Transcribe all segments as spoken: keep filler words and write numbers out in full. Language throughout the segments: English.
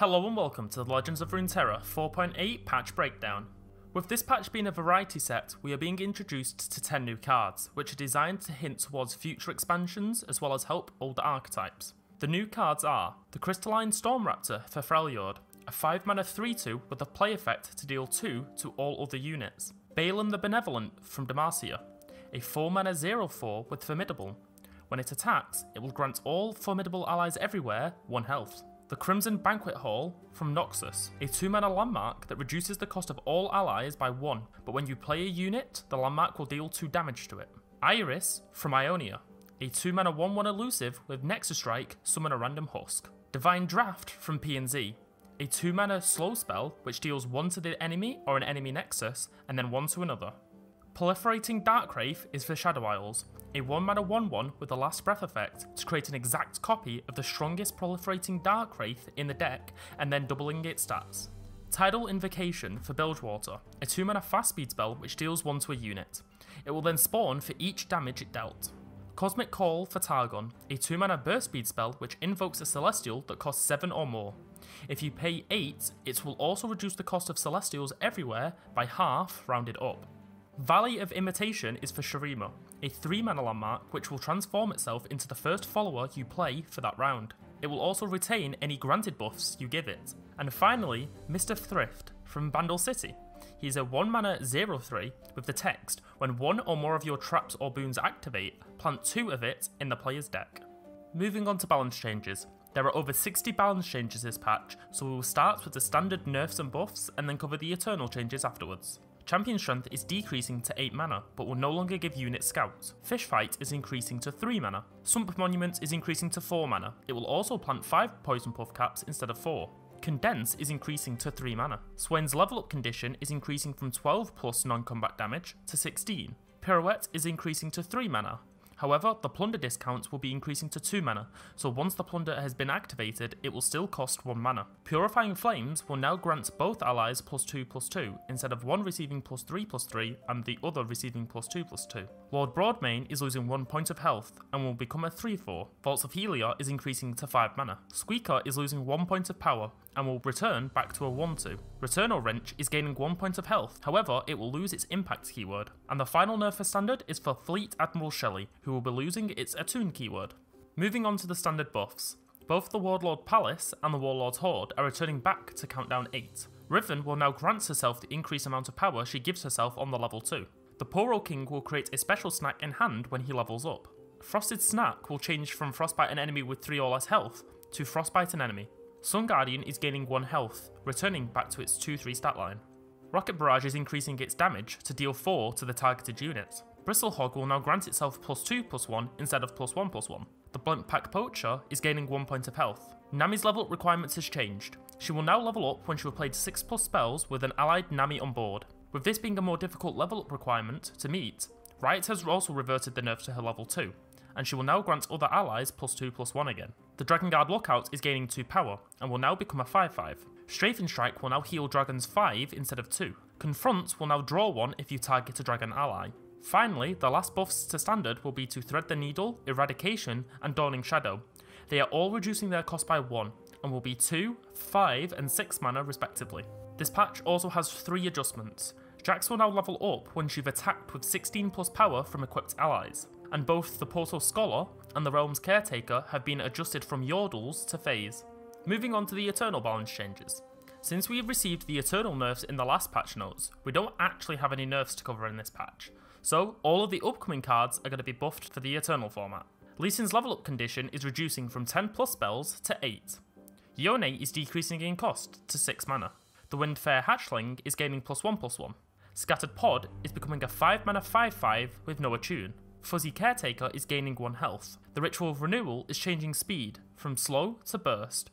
Hello and welcome to the Legends of Runeterra four point eight patch breakdown. With this patch being a variety set, we are being introduced to ten new cards, which are designed to hint towards future expansions as well as help older archetypes. The new cards are the Crystalline Stormraptor for Freljord, a five mana three two with a play effect to deal two to all other units. Balan the Benevolent from Demacia, a four mana zero four with Formidable. When it attacks, it will grant all Formidable allies everywhere one health. The Crimson Banquet Hall from Noxus, a two mana landmark that reduces the cost of all allies by one, but when you play a unit, the landmark will deal two damage to it. Iris from Ionia, a two mana one one elusive with Nexus Strike, summon a random husk. Divine Draft from P and Z, a two mana slow spell which deals one to the enemy or an enemy Nexus, and then one to another. Proliferating Dark Wraith is for Shadow Isles, a one mana one one with the Last Breath effect to create an exact copy of the strongest Proliferating Dark Wraith in the deck and then doubling its stats. Tidal Invocation for Bilgewater, a two mana fast speed spell which deals one to a unit. It will then spawn for each damage it dealt. Cosmic Call for Targon, a two mana burst speed spell which invokes a Celestial that costs seven or more. If you pay eight, it will also reduce the cost of Celestials everywhere by half rounded up. Valley of Imitation is for Shurima, a three mana landmark which will transform itself into the first follower you play for that round. It will also retain any granted buffs you give it. And finally, Mister Thrift from Bandle City. He is a one mana zero three with the text, when one or more of your traps or boons activate, plant two of it in the player's deck. Moving on to balance changes. There are over sixty balance changes this patch, so we will start with the standard nerfs and buffs and then cover the eternal changes afterwards. Champion Strength is decreasing to eight mana, but will no longer give unit scouts. Fish Fight is increasing to three mana. Swamp Monument is increasing to four mana. It will also plant five Poison Puff Caps instead of four. Condense is increasing to three mana. Swain's level up condition is increasing from twelve plus non-combat damage to sixteen. Pirouette is increasing to three mana. However, the plunder discounts will be increasing to two mana, so once the plunder has been activated, it will still cost one mana. Purifying Flames will now grant both allies plus two plus two, instead of one receiving plus three plus three and the other receiving plus two plus two. Lord Broadmane is losing one point of health and will become a three four. Vaults of Helia is increasing to five mana. Squeaker is losing one point of power and will return back to a one two. Returnal Wrench is gaining one point of health, however it will lose its impact keyword. And the final nerf for standard is for Fleet Admiral Shelley, who will be losing its attune keyword. Moving on to the standard buffs. Both the Warlord Palace and the Warlord's Horde are returning back to Countdown eight. Riven will now grant herself the increased amount of power she gives herself on the level two. The Poro King will create a special snack in hand when he levels up. Frosted Snack will change from frostbite an enemy with three or less health to frostbite an enemy. Sun Guardian is gaining one health, returning back to its two three stat line. Rocket Barrage is increasing its damage to deal four to the targeted unit. Bristlehog will now grant itself plus two plus one instead of plus one plus one. The Blunt Pack Poacher is gaining one point of health. Nami's level up requirements has changed. She will now level up when she will play six plus spells with an allied Nami on board. With this being a more difficult level up requirement to meet, Riot has also reverted the nerf to her level two, and she will now grant other allies plus two plus one again. The Dragon Guard Lookout is gaining two power, and will now become a five five. Strafing Strike will now heal dragons five instead of two. Confront will now draw one if you target a dragon ally. Finally, the last buffs to standard will be to Thread the Needle, Eradication, and Dawning Shadow. They are all reducing their cost by one, and will be two, five, and six mana respectively. This patch also has three adjustments. Jax will now level up when she's attacked with sixteen plus power from equipped allies, and both the Portal Scholar and the Realm's Caretaker have been adjusted from Yordles to Phase. Moving on to the Eternal balance changes. Since we have received the Eternal nerfs in the last patch notes, we don't actually have any nerfs to cover in this patch, so all of the upcoming cards are going to be buffed for the Eternal format. Lee Sin's level up condition is reducing from ten plus spells to eight. Yone is decreasing in cost to six mana. The Windfair Hatchling is gaining plus one plus one. Scattered Pod is becoming a five mana five five with no attune. Fuzzy Caretaker is gaining one health. The Ritual of Renewal is changing speed from slow to burst.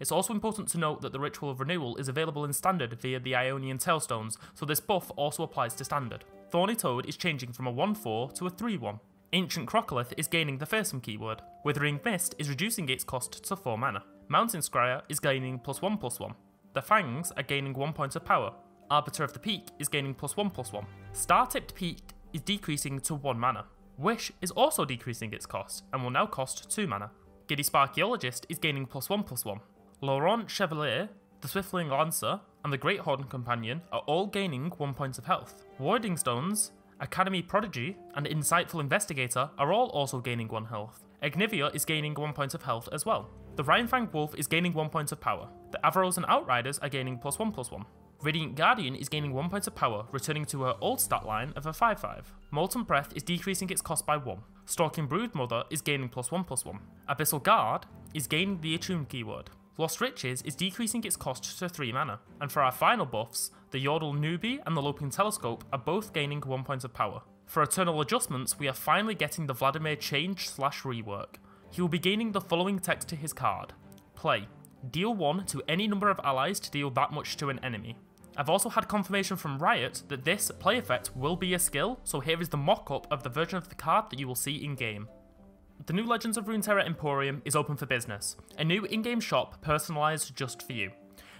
It's also important to note that the Ritual of Renewal is available in standard via the Ionian Tailstones, so this buff also applies to standard. Thorny Toad is changing from a one four to a three one. Ancient Crocolith is gaining the Fearsome keyword. Withering Mist is reducing its cost to four mana. Mountain Scryer is gaining plus one plus one. The Fangs are gaining one point of power. Arbiter of the Peak is gaining plus one plus one. Star-Tipped Peak is decreasing to one mana. Wish is also decreasing its cost, and will now cost two mana. Giddy Sparkeologist is gaining plus one plus one. Laurent Chevalier, the Swiftling Lancer, and the Great Horn Companion are all gaining one point of health. Warding Stones, Academy Prodigy, and Insightful Investigator are all also gaining one health. Ignivia is gaining one point of health as well. The Rhinefang Wolf is gaining one point of power. The Avaros and Outriders are gaining plus one plus one. Radiant Guardian is gaining one point of power, returning to her old stat line of a five five. Molten Breath is decreasing its cost by one. Stalking Broodmother is gaining plus one plus one. Abyssal Guard is gaining the Attune keyword. Lost Riches is decreasing its cost to three mana. And for our final buffs, the Yordle Newbie and the Loping Telescope are both gaining one point of power. For Eternal Adjustments, we are finally getting the Vladimir change slash rework. He will be gaining the following text to his card. Play. Deal one to any number of allies to deal that much to an enemy. I've also had confirmation from Riot that this play effect will be a skill, so here is the mock-up of the version of the card that you will see in-game. The new Legends of Runeterra Emporium is open for business, a new in-game shop personalised just for you.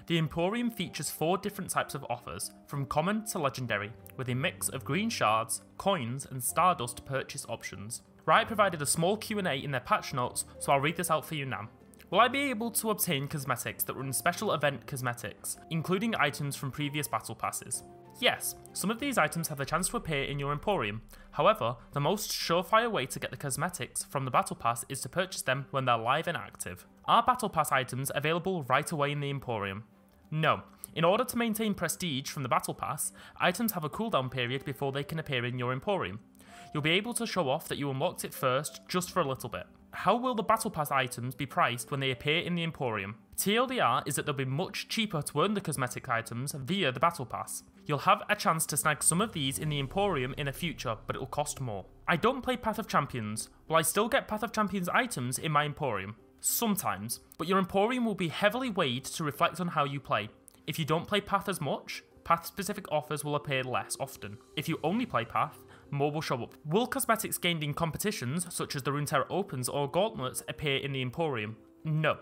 The Emporium features four different types of offers, from common to legendary, with a mix of green shards, coins and Stardust purchase options. Riot provided a small Q and A in their patch notes, so I'll read this out for you now. Will I be able to obtain cosmetics that were in special event cosmetics, including items from previous battle passes? Yes, some of these items have the chance to appear in your Emporium. However, the most surefire way to get the cosmetics from the battle pass is to purchase them when they're live and active. Are battle pass items available right away in the Emporium? No. In order to maintain prestige from the battle pass, items have a cooldown period before they can appear in your Emporium. You'll be able to show off that you unlocked it first, just for a little bit. How will the battle pass items be priced when they appear in the Emporium? T L D R is that they'll be much cheaper to earn the cosmetic items via the battle pass. You'll have a chance to snag some of these in the Emporium in the future, but it'll cost more. I don't play Path of Champions. Will I still get Path of Champions items in my Emporium? Sometimes, but your Emporium will be heavily weighed to reflect on how you play. If you don't play Path as much, Path-specific offers will appear less often. If you only play Path, more will show up. Will cosmetics gained in competitions, such as the Runeterra Opens or Gauntlets, appear in the Emporium? No.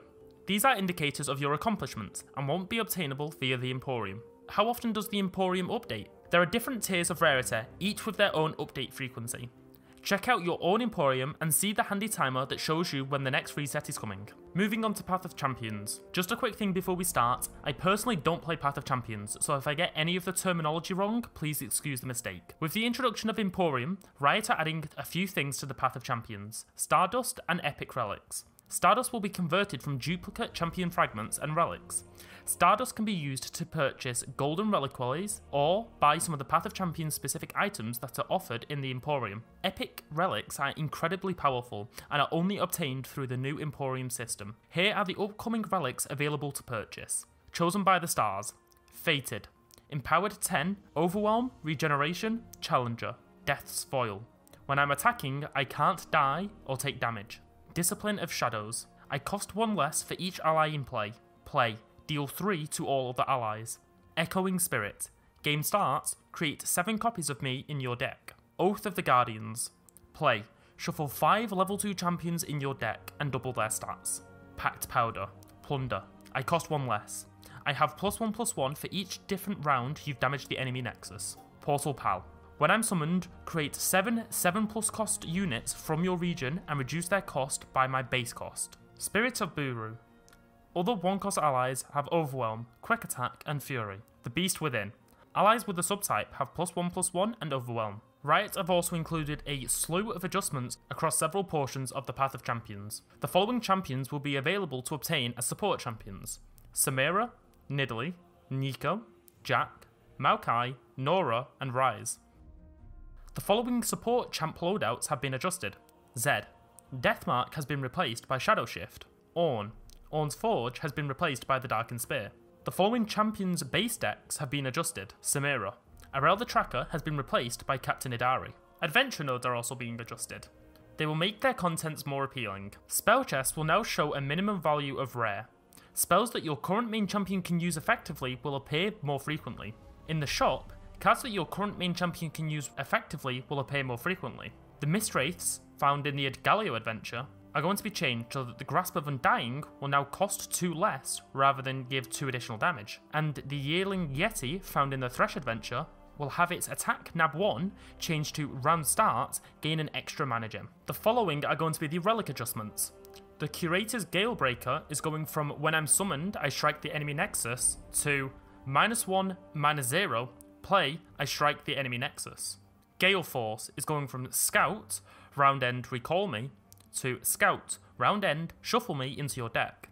These are indicators of your accomplishments, and won't be obtainable via the Emporium. How often does the Emporium update? There are different tiers of rarity, each with their own update frequency. Check out your own Emporium and see the handy timer that shows you when the next reset is coming. Moving on to Path of Champions. Just a quick thing before we start, I personally don't play Path of Champions, so if I get any of the terminology wrong, please excuse the mistake. With the introduction of Emporium, Riot are adding a few things to the Path of Champions, Stardust and Epic Relics. Stardust will be converted from duplicate champion fragments and relics. Stardust can be used to purchase golden reliquaries or buy some of the Path of Champions specific items that are offered in the Emporium. Epic relics are incredibly powerful and are only obtained through the new Emporium system. Here are the upcoming relics available to purchase. Chosen by the Stars. Fated. Empowered ten. Overwhelm. Regeneration. Challenger. Death's Foil. When I'm attacking, I can't die or take damage. Discipline of Shadows. I cost one less for each ally in play. Play. Deal three to all other allies. Echoing Spirit. Game starts. Create seven copies of me in your deck. Oath of the Guardians. Play. Shuffle five level two champions in your deck and double their stats. Packed Powder. Plunder. I cost one less. I have plus one plus one for each different round you've damaged the enemy nexus. Portal Pal. When I'm summoned, create seven seven plus cost units from your region and reduce their cost by my base cost. Spirit of Buru. Other one cost allies have Overwhelm, Quick Attack and Fury. The Beast Within. Allies with the subtype have plus one plus one and Overwhelm. Riot have also included a slew of adjustments across several portions of the Path of Champions. The following champions will be available to obtain as support champions. Samira, Nidalee, Nico, Jack, Maokai, Nora and Ryze. The following support champ loadouts have been adjusted. Zed. Deathmark has been replaced by Shadow Shift. Ornn. Ornn's Forge has been replaced by the Darkened Spear. The following champions' base decks have been adjusted. Samira. Arel the Tracker has been replaced by Captain Idari. Adventure nodes are also being adjusted. They will make their contents more appealing. Spell chests will now show a minimum value of rare. Spells that your current main champion can use effectively will appear more frequently. In the shop, cards that your current main champion can use effectively will appear more frequently. The Mistwraiths, found in the Edgalio adventure, are going to be changed so that the Grasp of Undying will now cost two less rather than give two additional damage. And the Yearling Yeti, found in the Thresh adventure, will have its attack nab one changed to round start, gain an extra mana gem. The following are going to be the relic adjustments. The Curator's Galebreaker is going from when I'm summoned, I strike the enemy nexus, to minus one, minus zero, play, I strike the enemy nexus. Gale Force is going from Scout, round end, recall me, to Scout, round end, shuffle me into your deck.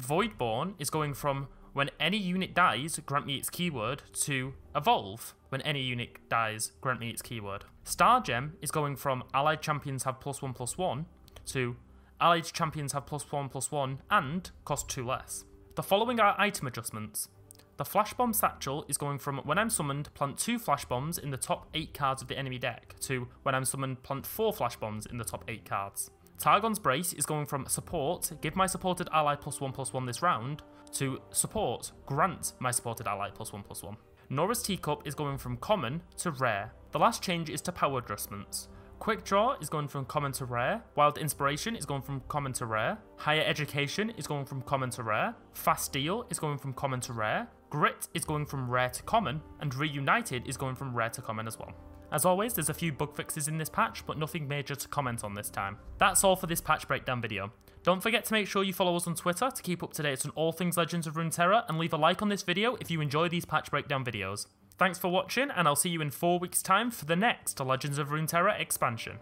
Voidborn is going from when any unit dies, grant me its keyword, to Evolve, when any unit dies, grant me its keyword. Stargem is going from allied champions have plus one plus one, to allied champions have plus one plus one and cost two less. The following are item adjustments. The Flashbomb Satchel is going from when I'm summoned, plant two flashbombs in the top eight cards of the enemy deck, to when I'm summoned, plant four flashbombs in the top eight cards. Targon's Brace is going from support, give my supported ally plus one plus one this round, to support, grant my supported ally plus one plus one. Nora's Teacup is going from common to rare. The last change is to power adjustments. Quick Draw is going from common to rare, Wild Inspiration is going from common to rare, Higher Education is going from common to rare, Fast Deal is going from common to rare, Grit is going from rare to common, and Reunited is going from rare to common as well. As always, there's a few bug fixes in this patch, but nothing major to comment on this time. That's all for this patch breakdown video. Don't forget to make sure you follow us on Twitter to keep up to date on all things Legends of Runeterra, and leave a like on this video if you enjoy these patch breakdown videos. Thanks for watching, and I'll see you in four weeks' time for the next Legends of Runeterra expansion.